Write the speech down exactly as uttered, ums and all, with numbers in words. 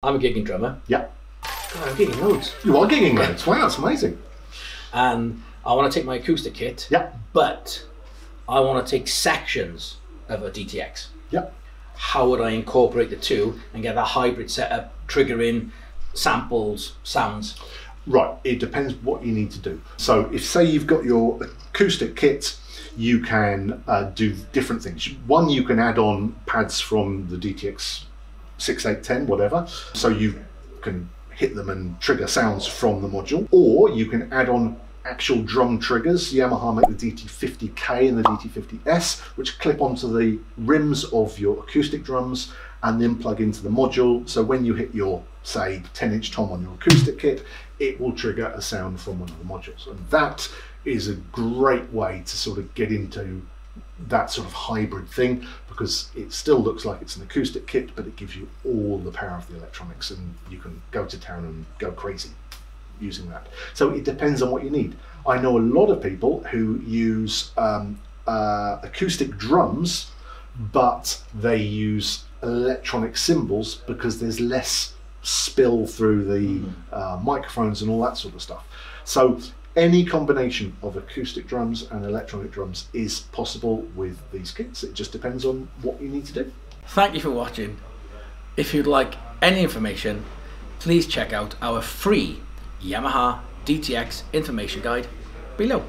I'm a gigging drummer. Yeah. God, I'm gigging loads. You are gigging loads. Wow, that's amazing. And I want to take my acoustic kit. Yeah. But I want to take sections of a D T X. Yeah. How would I incorporate the two and get that hybrid setup, triggering samples, sounds? Right. It depends what you need to do. So if, say, you've got your acoustic kit, you can uh, do different things. One, you can add on pads from the D T X six, eight, ten, whatever, so you can hit them and trigger sounds from the module. Or you can add on actual drum triggers. Yamaha make the D T fifty K and the D T fifty S, which clip onto the rims of your acoustic drums and then plug into the module. So when you hit your, say, ten inch tom on your acoustic kit, it will trigger a sound from one of the modules. And that is a great way to sort of get into that sort of hybrid thing, because it still looks like it's an acoustic kit, but it gives you all the power of the electronics and you can go to town and go crazy using that. So it depends on what you need. I know a lot of people who use um, uh, acoustic drums, but they use electronic cymbals because there's less spill through the uh, microphones and all that sort of stuff. So any combination of acoustic drums and electronic drums is possible with these kits. It just depends on what you need to do. Thank you for watching. If you'd like any information, please check out our free Yamaha D T X information guide below.